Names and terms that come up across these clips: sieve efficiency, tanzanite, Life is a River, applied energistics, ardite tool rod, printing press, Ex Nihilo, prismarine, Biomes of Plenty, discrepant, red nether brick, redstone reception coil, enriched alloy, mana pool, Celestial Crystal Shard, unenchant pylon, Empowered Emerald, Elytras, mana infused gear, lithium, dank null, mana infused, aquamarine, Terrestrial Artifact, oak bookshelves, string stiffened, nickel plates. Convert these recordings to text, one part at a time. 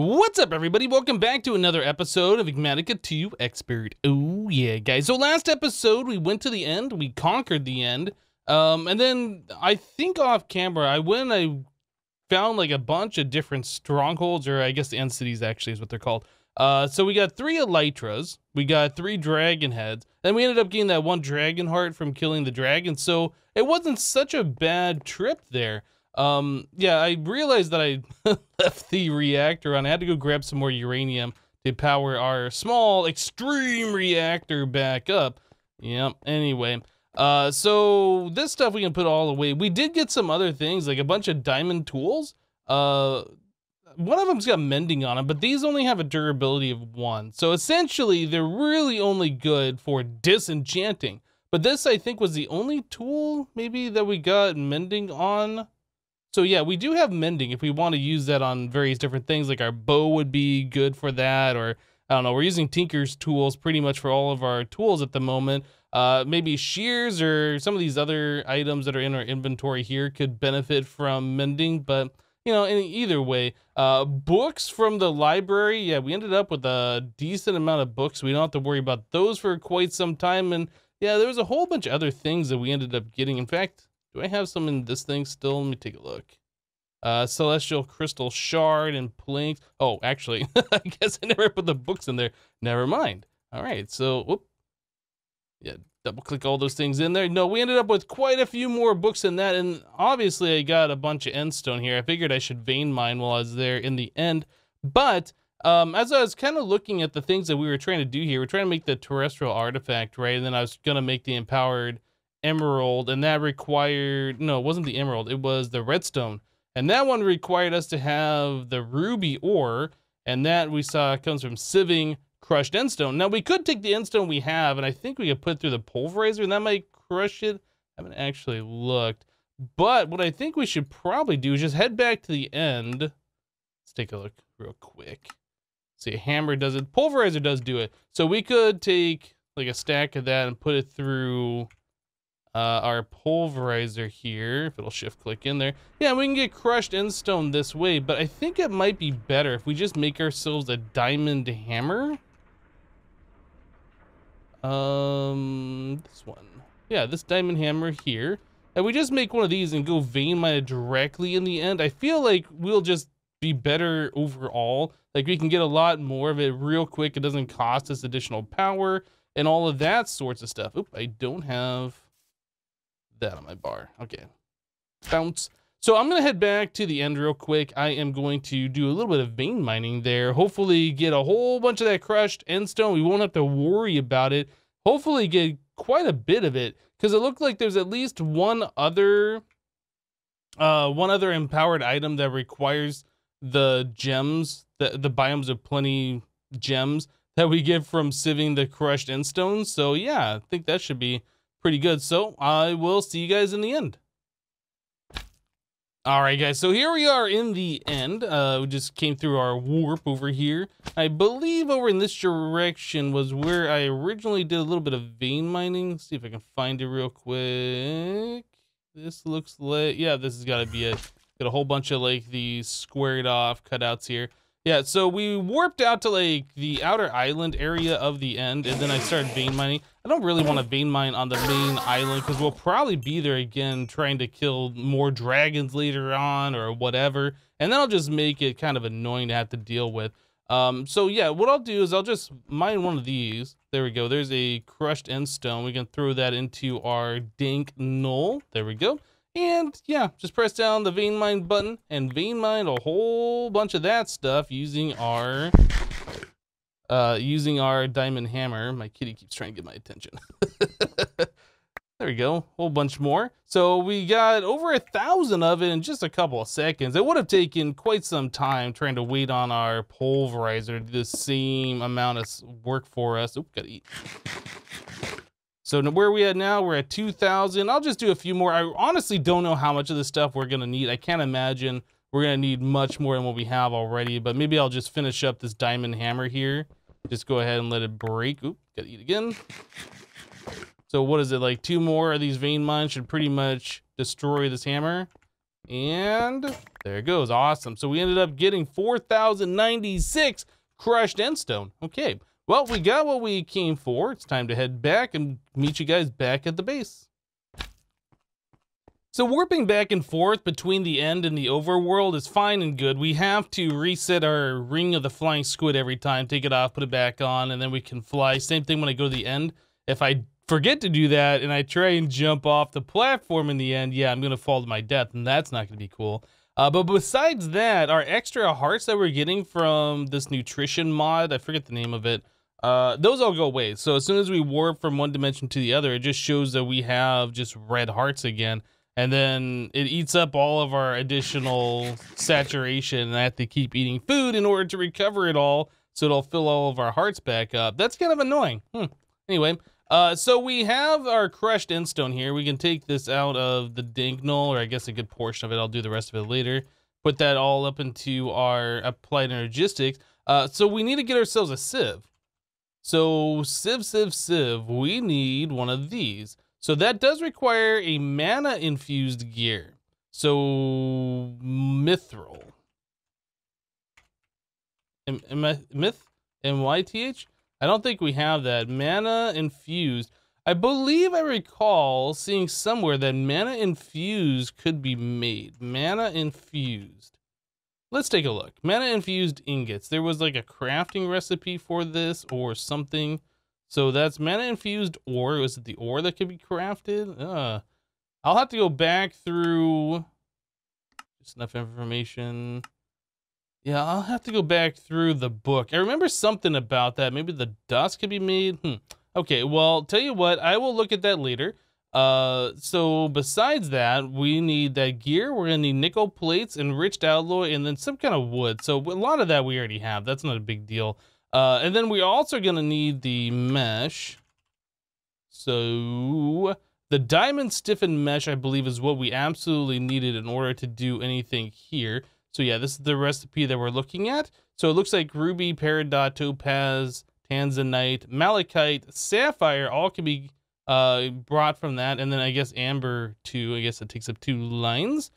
What's up, everybody? Welcome back to another episode of Enigmatica 2 Expert. Oh yeah, guys. So last episode, we went to the end. We conquered the end. And then I think off camera, I went and I found like a bunch of different strongholds, or I guess the end cities actually is what they're called. So we got 3 Elytras, we got 3 dragon heads, and we ended up getting that 1 dragon heart from killing the dragon. So it wasn't such a bad trip there. Yeah, I realized that I left the reactor on. I had to go grab some more uranium to power our small extreme reactor back up. Yep. Anyway, so this stuff we can put all away. We did get some other things, like a bunch of diamond tools. One of them's got mending on them, but these only have a durability of 1. So essentially they're really only good for disenchanting. But this, I think, was the only tool maybe that we got mending on. So yeah, we do have mending if we want to use that on various different things, like our bow would be good for that, or I don't know, we're using tinker's tools pretty much for all of our tools at the moment. Maybe shears or some of these other items that are in our inventory here could benefit from mending, but you know, in either way, books from the library. Yeah, we ended up with a decent amount of books. We don't have to worry about those for quite some time. And yeah, there was a whole bunch of other things that we ended up getting. In fact, do I have some in this thing still? Let me take a look. Celestial Crystal Shard and Planks. Oh, actually, I guess I never put the books in there. Never mind. All right, so, whoop. Yeah, double click all those things in there. No, we ended up with quite a few more books in that, and obviously I got a bunch of endstone here. I figured I should vein mine while I was there in the end, but as I was kind of looking at the things that we were trying to do here, we're trying to make the Terrestrial Artifact, right? And then I was going to make the Empowered Emerald, and that required, no, it wasn't the Emerald, it was the Redstone. And that one required us to have the Ruby Ore, and that we saw comes from sieving crushed endstone. Now, we could take the endstone we have, and I think we could put it through the Pulverizer, and that might crush it. I haven't actually looked. But what I think we should probably do is just head back to the end. Let's take a look real quick. See, hammer does it. Pulverizer does do it. So we could take like a stack of that and put it through our pulverizer here. If it'll shift click in there. Yeah, we can get crushed endstone this way, but I think it might be better if we just make ourselves a diamond hammer. This one. Yeah, this diamond hammer here. And we just make one of these and go vein mine it directly in the end. I feel like we'll just be better overall. Like, we can get a lot more of it real quick. It doesn't cost us additional power and all of that sorts of stuff. Oop, I don't have that on my bar. Okay. Bounce. So I'm going to head back to the end real quick. I am going to do a little bit of vein mining there. Hopefully get a whole bunch of that crushed endstone. We won't have to worry about it. Hopefully get quite a bit of it, because it looked like there's at least one other empowered item that requires the gems, the Biomes of Plenty gems that we get from sieving the crushed endstones. So yeah, I think that should be pretty good. So I will see you guys in the end. All right, guys, so here we are in the end. We just came through our warp over here. I believe over in this direction was where I originally did a little bit of vein mining. Let's see if I can find it real quick. This looks like, yeah, this has got to be it. Got a whole bunch of like these squared off cutouts here. Yeah, so we warped out to like the outer island area of the end, and then I started vein mining. I don't really want to vein mine on the main island, because we'll probably be there again trying to kill more dragons later on or whatever, and that'll just make it kind of annoying to have to deal with. So yeah, what I'll do is I'll just mine one of these. There we go. There's a crushed endstone. We can throw that into our dank null. There we go. And yeah, just press down the vein mine button and vein mine a whole bunch of that stuff using our diamond hammer. My kitty keeps trying to get my attention. There we go, whole bunch more. So we got over 1,000 of it in just a couple of seconds. It would have taken quite some time trying to wait on our pulverizer to do the same amount of work for us. Oop, gotta eat. So where are we at now? We're at 2,000. I'll just do a few more. I honestly don't know how much of this stuff we're going to need. I can't imagine we're going to need much more than what we have already, but maybe I'll just finish up this diamond hammer here. Just go ahead and let it break. Oop, got to eat again. So what is it, like 2 more of these vein mines should pretty much destroy this hammer. And There it goes. Awesome. So we ended up getting 4,096 crushed endstone. Okay. Well, we got what we came for. It's time to head back and meet you guys back at the base. So warping back and forth between the end and the overworld is fine and good. We have to reset our ring of the flying squid every time, take it off, put it back on, and then we can fly. Same thing when I go to the end. If I forget to do that and I try and jump off the platform in the end, yeah, I'm going to fall to my death, and that's not going to be cool. But besides that, our extra hearts that we're getting from this nutrition mod, I forget the name of it, those all go away. So as soon as we warp from one dimension to the other, it just shows that we have just red hearts again. And then it eats up all of our additional saturation, and I have to keep eating food in order to recover it all, so it'll fill all of our hearts back up. That's kind of annoying. Anyway, so we have our crushed endstone here. We can take this out of the dank null, or I guess a good portion of it. I'll do the rest of it later. Put that all up into our applied energistics. So we need to get ourselves a sieve. So sieve, we need one of these. So that does require a mana infused gear. So mithril. M-Y-T-H? I don't think we have that. Mana infused. I believe I recall seeing somewhere that mana infused could be made. Mana infused. Let's take a look. Mana infused ingots. There was like a crafting recipe for this or something. So that's mana infused ore. Was it the ore that could be crafted? I'll have to go back through just enough information. Yeah, I'll have to go back through the book. I remember something about that. Maybe the dust could be made. Okay, well, tell you what, I will look at that later. So besides that, we need that gear. We're gonna need nickel plates, enriched alloy, and then some kind of wood. So a lot of that we already have. That's not a big deal. And then we're also going to need the mesh. So the diamond stiffened mesh, I believe, is what we absolutely needed in order to do anything here. So yeah, this is the recipe that we're looking at. So it looks like ruby, peridot, topaz, tanzanite, malachite, sapphire, all can be brought from that. And then I guess amber too. I guess it takes up 2 lines.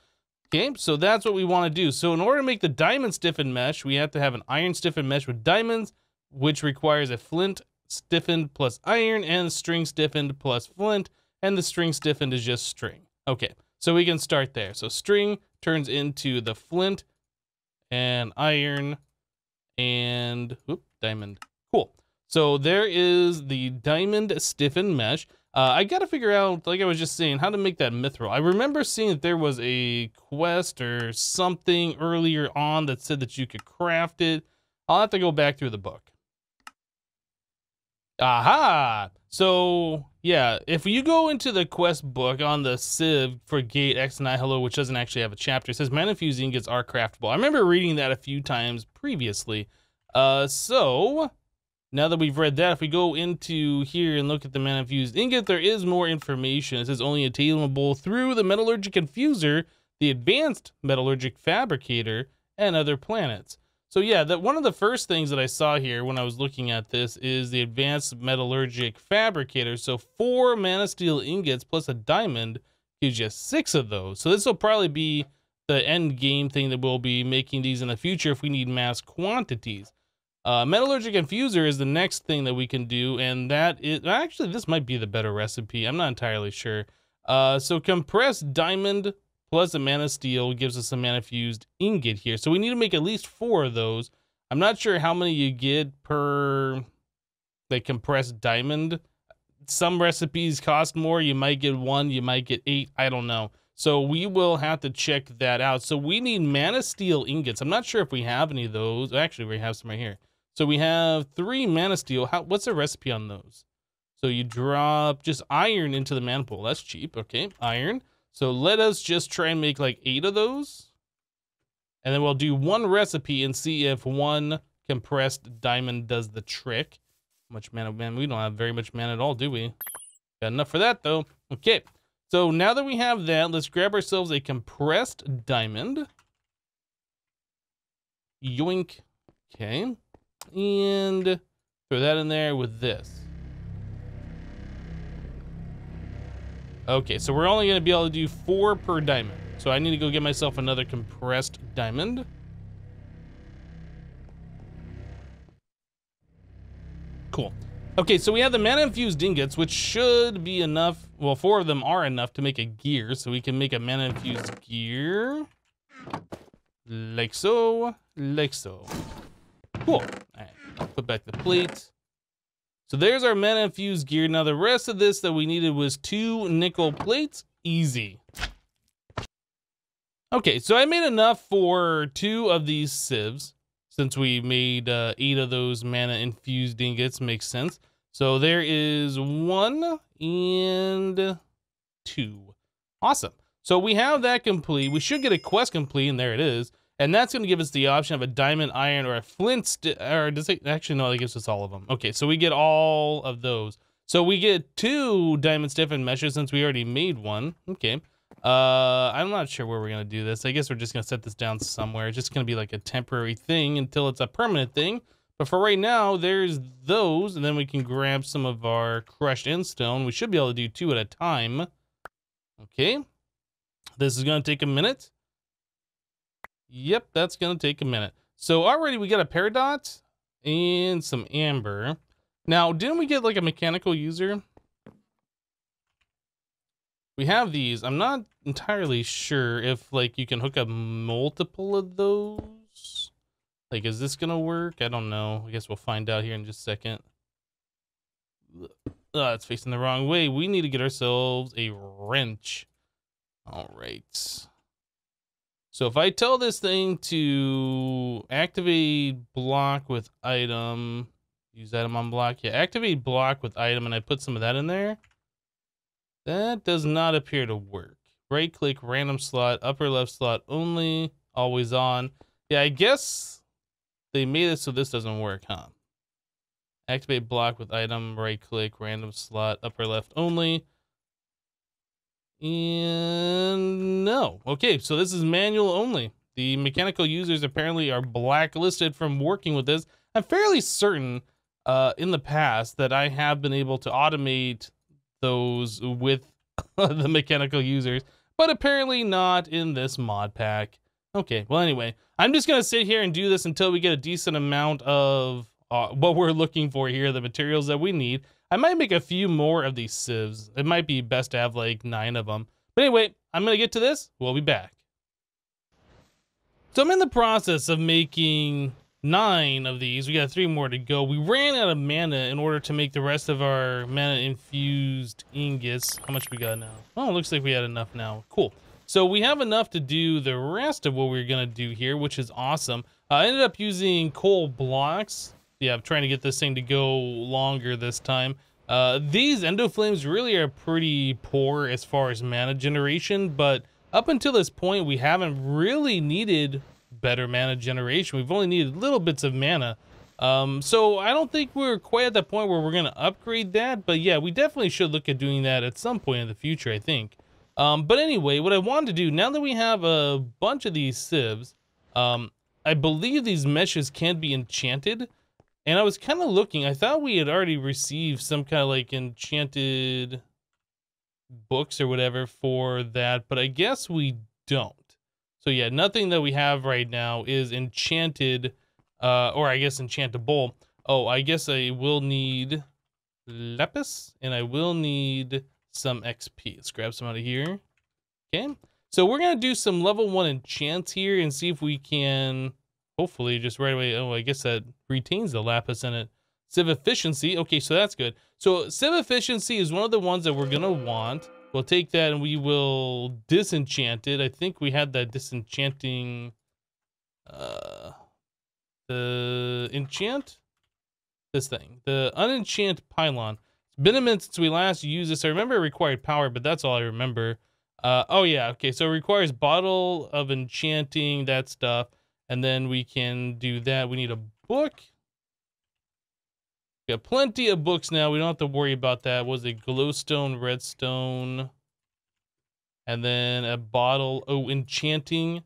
Okay, so that's what we want to do. So in order to make the diamond stiffened mesh, we have to have an iron stiffened mesh with diamonds, which requires a flint stiffened plus iron and string stiffened plus flint, and the string stiffened is just string. Okay, so we can start there. So string turns into the flint and iron and diamond. Cool. So there is the diamond stiffened mesh. I got to figure out, like I was just saying, how to make that mithril. I remember seeing that there was a quest or something earlier on that said that you could craft it. I'll have to go back through the book. Aha! So, yeah, if you go into the quest book on the sieve for Gate Ex Nihilo, which doesn't actually have a chapter, it says mana infused ingots are craftable. I remember reading that a few times previously. So... now that we've read that, if we go into here and look at the mana infused ingot, there is more information. It says only attainable through the metallurgic infuser, the advanced metallurgic fabricator, and other planets. So yeah, that one of the first things that I saw here when I was looking at this is the advanced metallurgic fabricator. So 4 mana steel ingots plus a diamond gives you 6 of those. So this will probably be the end game thing that we'll be making these in the future if we need mass quantities. Metallurgic infuser is the next thing that we can do, and that is actually, this might be the better recipe. I'm not entirely sure. So compressed diamond plus a mana steel gives us a mana infused ingot here. So we need to make at least 4 of those. I'm not sure how many you get per the compressed diamond. Some recipes cost more. You might get 1, you might get 8. I don't know. So we will have to check that out. So we need mana steel ingots. I'm not sure if we have any of those. Actually, we have some right here. So we have 3 mana steel. What's the recipe on those? So you drop just iron into the mana pool. That's cheap. Okay, iron. So let us just try and make like 8 of those. And then we'll do 1 recipe and see if 1 compressed diamond does the trick. How much mana? Man, we don't have very much mana at all, do we? Got enough for that, though. Okay. So now that we have that, let's grab ourselves a compressed diamond. Yoink. Okay. And throw that in there with this. Okay, so we're only going to be able to do 4 per diamond. So I need to go get myself another compressed diamond. Cool. Okay, so we have the mana infused ingots, which should be enough. Well, 4 of them are enough to make a gear, so we can make a mana infused gear. Like so, like so. Cool. All right, I'll put back the plate. So there's our mana infused gear. Now the rest of this that we needed was 2 nickel plates. Easy. Okay, so I made enough for 2 of these sieves. Since we made 8 of those mana infused ingots, makes sense. So there is 1 and 2. Awesome. So we have that complete. We should get a quest complete, and there it is. And that's going to give us the option of a diamond, iron, or a flint. Or does it actually? No, that gives us all of them. Okay, so we get all of those. So we get 2 diamond stiffened meshes since we already made 1. Okay. I'm not sure where we're going to do this. I guess we're just going to set this down somewhere. It's just going to be like a temporary thing until it's a permanent thing. But for right now, there's those. And then we can grab some of our crushed end stone. We should be able to do 2 at a time. Okay. This is going to take a minute. Yep, that's going to take a minute. So already we got a peridot and some amber. Now, didn't we get like a mechanical user? We have these. I'm not entirely sure if like you can hook up multiple of those. Like, is this gonna work? I don't know. I guess we'll find out here in just a second. Oh, it's facing the wrong way. We need to get ourselves a wrench. All right. So if I tell this thing to activate block with item, use item on block. Yeah, activate block with item, and I put some of that in there. That does not appear to work. Right click, random slot, upper left slot only, always on. Yeah, I guess they made it so this doesn't work, huh? Activate block with item, right click, random slot, upper left only. And no. Okay, so this is manual only. The mechanical users apparently are blacklisted from working with this. I'm fairly certain in the past that I have been able to automate those with the mechanical users, but apparently not in this mod pack. Okay, well anyway, I'm just gonna sit here and do this until we get a decent amount of what we're looking for here, the materials that we need. I might make a few more of these sieves. It might be best to have like 9 of them. But anyway, I'm gonna get to this, we'll be back. So I'm in the process of making 9 of these. We got 3 more to go. We ran out of mana in order to make the rest of our mana infused ingots. How much we got now? Oh, it looks like we had enough now. Cool. So we have enough to do the rest of what we're going to do here, which is awesome. I ended up using coal blocks. Yeah, I'm trying to get this thing to go longer this time. These endoflames really are pretty poor as far as mana generation, but up until this point, we haven't really needed better mana generation. We've only needed little bits of mana, so I don't think we're quite at the point where we're going to upgrade that, but yeah, we definitely should look at doing that at some point in the future, I think. But anyway, what I wanted to do now that we have a bunch of these sieves, I believe these meshes can be enchanted, and I was kind of looking, I thought we had already received some kind of like enchanted books or whatever for that, but I guess we don't. So yeah, nothing that we have right now is enchanted, or I guess enchantable. Oh, I guess I will need lapis, and I will need some XP. Let's grab some out of here. Okay, so we're gonna do some level 1 enchants here and see if we can, hopefully just right away, oh, I guess that retains the lapis in it. Sieve efficiency, okay, so that's good. So sieve efficiency is one of the ones that we're gonna want. We'll take that and we will disenchant it. I think we had that disenchanting, the enchant, this thing, the unenchant pylon. It's been a minute since we last used this. I remember it required power, but that's all I remember. Oh yeah, okay, so it requires bottle of enchanting, that stuff, and then we can do that. We need a book. Got plenty of books now. We don't have to worry about that. Was it glowstone, redstone, and then a bottle? Oh, enchanting. Do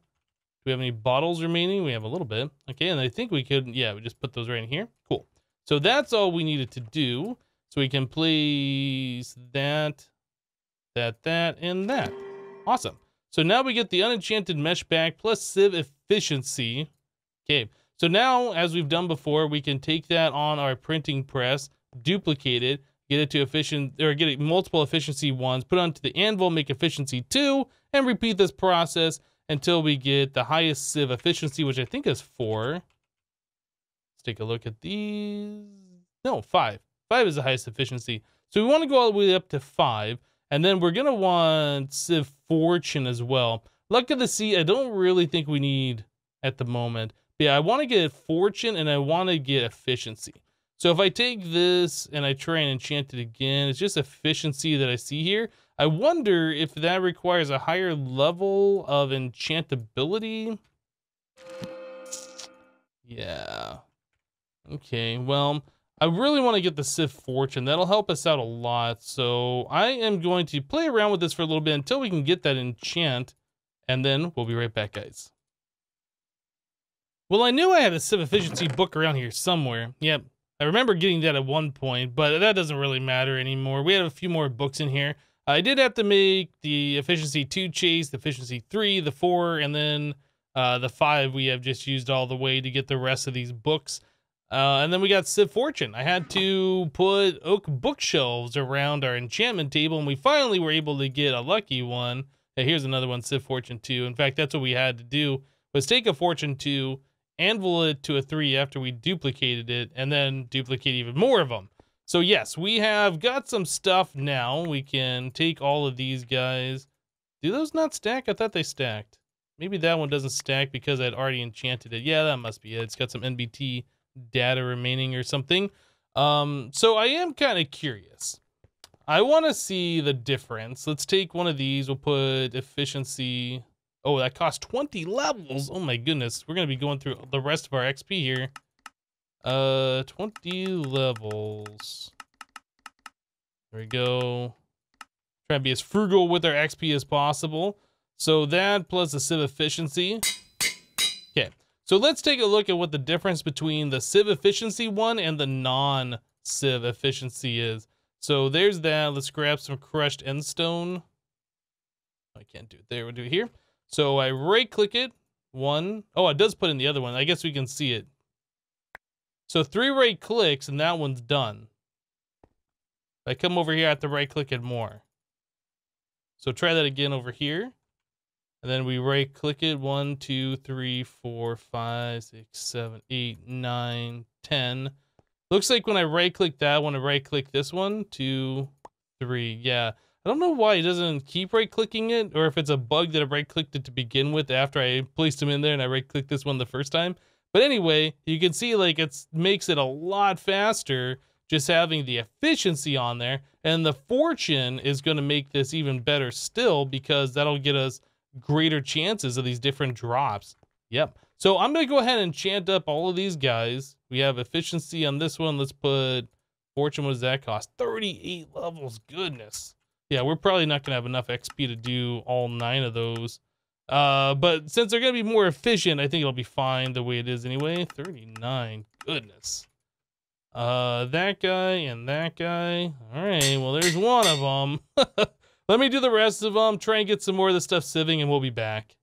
we have any bottles remaining? We have a little bit. Okay, and I think we could. Yeah, we just put those right in here. Cool. So that's all we needed to do. So we can place that, that, and that. Awesome. So now we get the unenchanted mesh back plus sieve efficiency. Okay, so now, as we've done before, we can take that on our printing press, duplicate it, get it to efficient, or get it multiple efficiency ones, put onto the anvil, make efficiency 2, and repeat this process until we get the highest sieve efficiency, which I think is 4. Let's take a look at these. No, 5. 5 is the highest efficiency. So we want to go all the way up to 5, and then we're going to want sieve fortune as well. Luck of the Sea, I don't really think we need at the moment. But yeah, I want to get fortune, and I want to get efficiency. So if I take this and I try and enchant it again, it's just efficiency that I see here. I wonder if that requires a higher level of enchantability. Yeah. Okay, well, I really want to get the sieve fortune. That'll help us out a lot. So I am going to play around with this for a little bit until we can get that enchant, and then we'll be right back, guys. Well, I knew I had a sieve efficiency book around here somewhere. Yep. I remember getting that at one point, but that doesn't really matter anymore. We have a few more books in here. I did have to make the efficiency 2 chase, the efficiency 3, the 4, and then the 5 we have just used all the way to get the rest of these books. And then we got Sieve Fortune. I had to put oak bookshelves around our enchantment table, and we finally were able to get a lucky one. Hey, here's another one, Sieve Fortune 2. In fact, that's what we had to do, was take a Fortune 2, anvil it to a 3 after we duplicated it, and then duplicate even more of them. So yes, we have got some stuff now. We can take all of these guys. Do those not stack? I thought they stacked. Maybe that one doesn't stack because I'd already enchanted it. Yeah, that must be it. It's got some NBT data remaining or something. So I am kind of curious. I want to see the difference. Let's take one of these. We'll put efficiency. Oh, that costs 20 levels. Oh my goodness. We're going to be going through the rest of our XP here. 20 levels. There we go. Try to be as frugal with our XP as possible. So that plus the sieve efficiency. Okay. So let's take a look at what the difference between the sieve efficiency one and the non-sieve efficiency is. So there's that. Let's grab some crushed end stone. I can't do it there. We'll do it here. So I right click it, one. Oh, it does put in the other one. I guess we can see it. So 3 right clicks and that one's done. If I come over here, I have to right click it more. So try that again over here. And then we right click it, 1, 2, 3, 4, 5, 6, 7, 8, 9, 10. Looks like when I right click that one, I right click this 1, 2, 3. Yeah. I don't know why it doesn't keep right-clicking it, or if it's a bug that I right-clicked it to begin with after I placed them in there and I right-clicked this one the first time. But anyway, you can see like it makes it a lot faster just having the efficiency on there. And the fortune is going to make this even better still, because that'll get us greater chances of these different drops. Yep. So I'm going to go ahead and enchant up all of these guys. We have efficiency on this one. Let's put fortune. What does that cost? 38 levels. Goodness. Yeah, we're probably not going to have enough XP to do all 9 of those. But since they're going to be more efficient, I think it'll be fine the way it is anyway. 39. Goodness. That guy and that guy. All right, well, there's one of them. Let me do the rest of them, try and get some more of this stuff sieving, and we'll be back.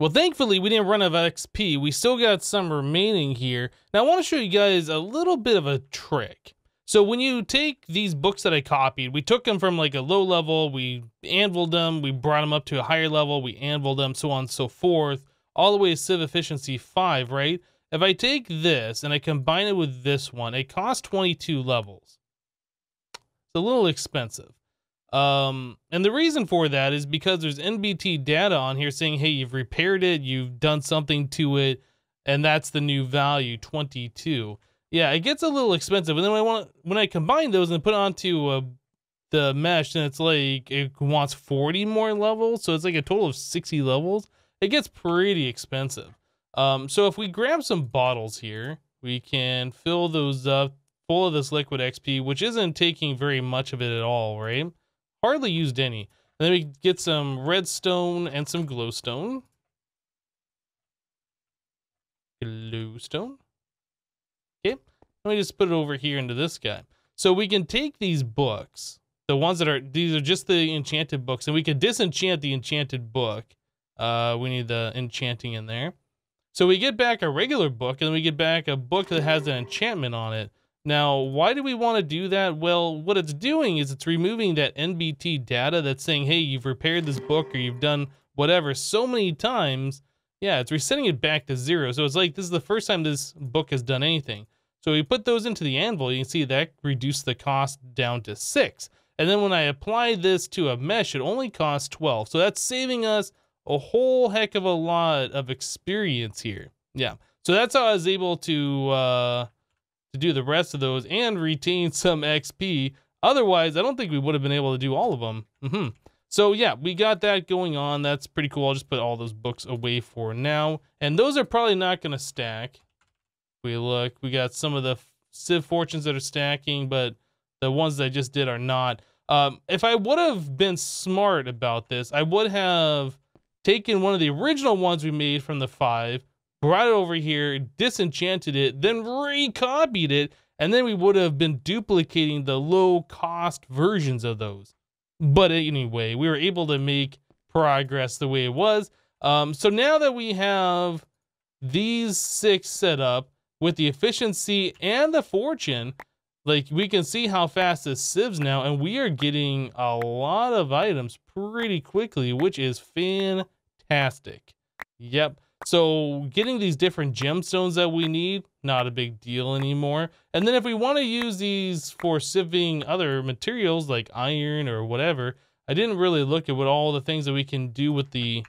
Well, thankfully, we didn't run out of XP. We still got some remaining here. Now, I want to show you guys a little bit of a trick. So when you take these books that I copied, we took them from like a low level, we anviled them, we brought them up to a higher level, we anviled them, so on and so forth, all the way to sieve efficiency 5, right? If I take this and I combine it with this one, it costs 22 levels. It's a little expensive. And the reason for that is because there's NBT data on here saying, hey, you've repaired it, you've done something to it, and that's the new value, 22. Yeah, it gets a little expensive, and then when I combine those and put onto the mesh, then it's like it wants 40 more levels, so it's like a total of 60 levels. It gets pretty expensive. So if we grab some bottles here, we can fill those up full of this liquid XP, which isn't taking very much of it at all, right? Hardly used any. And then we get some redstone and some glowstone. Glowstone. Let me just put it over here into this guy. So we can take these books The ones that are, these are just the enchanted books, and we could disenchant the enchanted book. We need the enchanting in there. So we get back a regular book, and we get back a book that has an enchantment on it. Now, why do we want to do that? Well, what it's doing is it's removing that NBT data that's saying, hey, you've repaired this book or you've done whatever so many times. Yeah, it's resetting it back to zero. So it's like, this is the first time this book has done anything. So we put those into the anvil. You can see that reduced the cost down to 6. And then when I apply this to a mesh, it only costs 12. So that's saving us a whole heck of a lot of experience here. Yeah, so that's how I was able to do the rest of those and retain some XP. Otherwise, I don't think we would have been able to do all of them. Mm-hmm. So yeah, we got that going on. That's pretty cool. I'll just put all those books away for now. And those are probably not going to stack. We look, we got some of the sieve fortunes that are stacking, but the ones that I just did are not. If I would have been smart about this, I would have taken one of the original ones we made from the 5, brought it over here, disenchanted it, then recopied it, and then we would have been duplicating the low-cost versions of those. But anyway, we were able to make progress the way it was. So now that we have these 6 set up with the efficiency and the fortune, like, we can see how fast this sieves now, and we are getting a lot of items pretty quickly, which is fantastic. Yep. So getting these different gemstones that we need, not a big deal anymore. And then if we want to use these for sieving other materials like iron or whatever, I didn't really look at what all the things that we can do with the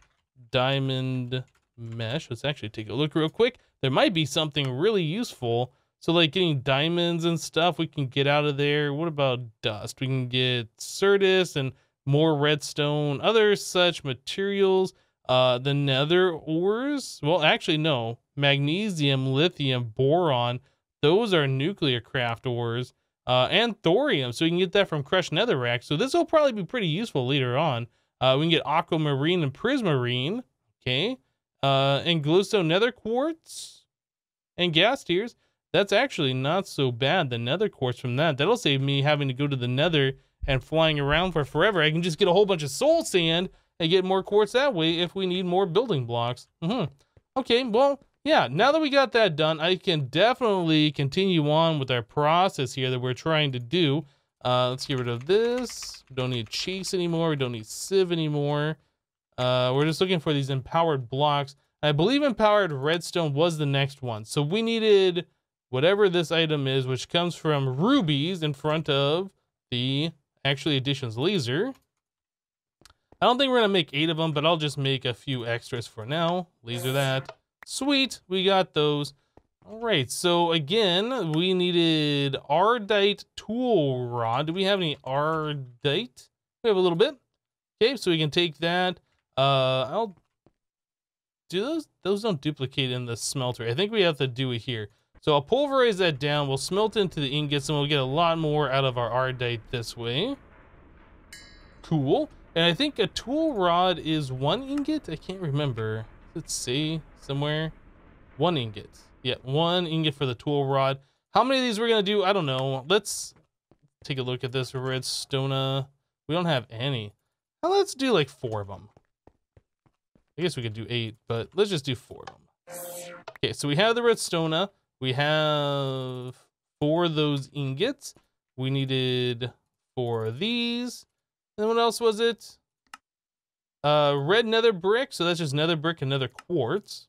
diamond mesh. Let's actually take a look real quick. There might be something really useful. So like getting diamonds and stuff, we can get out of there. What about dust? We can get Certus and more redstone, other such materials. The nether ores, well, actually, no. Magnesium, lithium, boron, those are nuclear craft ores, and thorium. So you can get that from crushed netherrack. So this will probably be pretty useful later on. We can get aquamarine and prismarine, okay, and glowstone nether quartz and gas tiers. That's actually not so bad, the nether quartz from that. That'll save me having to go to the nether and flying around for forever. I can just get a whole bunch of soul sand and get more quartz that way if we need more building blocks. Mm-hmm. Okay, well, yeah, now that we got that done, I can definitely continue on with our process here that we're trying to do. Let's get rid of this. We don't need chase anymore. We don't need sieve anymore. We're just looking for these empowered blocks. I believe empowered redstone was the next one. So we needed whatever this item is, which comes from rubies in front of the actually additions laser. I don't think we're going to make 8 of them, but I'll just make a few extras for now. Laser that. Sweet. We got those. All right. So again, we needed ardite tool rod. Do we have any ardite? We have a little bit. Okay. So we can take that. I'll do those. Those don't duplicate in the smelter. I think we have to do it here. So I'll pulverize that down. We'll smelt into the ingots and we'll get a lot more out of our ardite this way. Cool. And I think a tool rod is 1 ingot. I can't remember. Let's see somewhere. 1 ingot. Yeah, 1 ingot for the tool rod. How many of these we're gonna do? I don't know. Let's take a look at this redstone. We don't have any. Well, let's do like 4 of them. I guess we could do 8, but let's just do 4 of them. Okay, so we have the redstone. We have 4 of those ingots. We needed 4 of these. Then what else was it? Red nether brick. So that's just nether brick and nether quartz.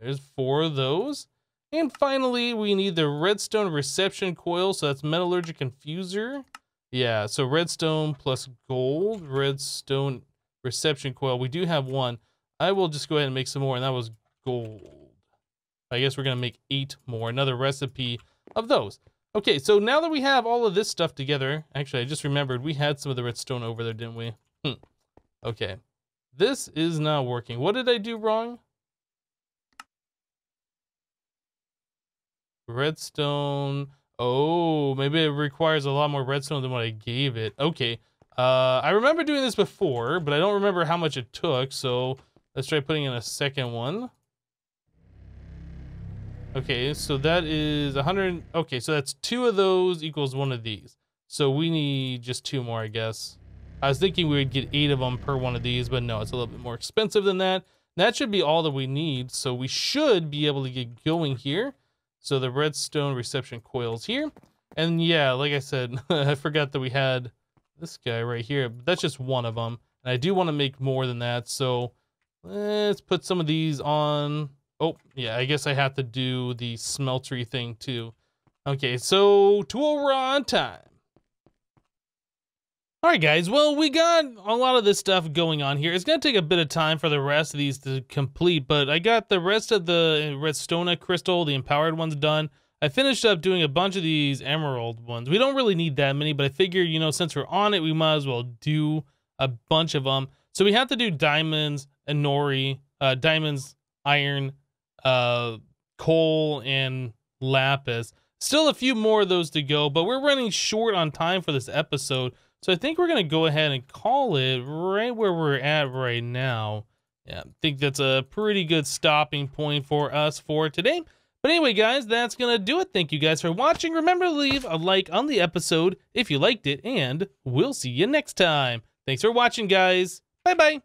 There's 4 of those. And finally, we need the redstone reception coil. So that's metallurgic infuser. Yeah, so redstone plus gold, redstone reception coil. We do have 1. I will just go ahead and make some more, and that was gold. I guess we're going to make 8 more. Another recipe of those. Okay, so now that we have all of this stuff together, actually, I just remembered we had some of the redstone over there, didn't we? Okay, this is not working. What did I do wrong? Redstone. Oh, maybe it requires a lot more redstone than what I gave it. Okay, I remember doing this before, but I don't remember how much it took. So let's try putting in a second one. Okay, so that is 100. Okay, so that's 2 of those equals 1 of these. So we need just 2 more, I guess. I was thinking we would get 8 of them per one of these, but no, it's a little bit more expensive than that. That should be all that we need, so we should be able to get going here. So the redstone reception coils here. And yeah, like I said, I forgot that we had this guy right here. But that's just one of them. And I do want to make more than that, so let's put some of these on. Oh, yeah, I guess I have to do the smeltery thing too. Okay, so tool run time. All right, guys, well, we got a lot of this stuff going on here. It's going to take a bit of time for the rest of these to complete, but I got the rest of the redstone crystal, the empowered ones done. I finished up doing a bunch of these emerald ones. We don't really need that many, but I figure, you know, since we're on it, we might as well do a bunch of them. So we have to do diamonds, inori, diamonds, iron, coal, and lapis. Still a few more of those to go, but we're running short on time for this episode. So I think we're going to go ahead and call it right where we're at right now. Yeah, I think that's a pretty good stopping point for us for today. But anyway, guys, that's going to do it. Thank you guys for watching. Remember to leave a like on the episode if you liked it, and we'll see you next time. Thanks for watching, guys. Bye-bye.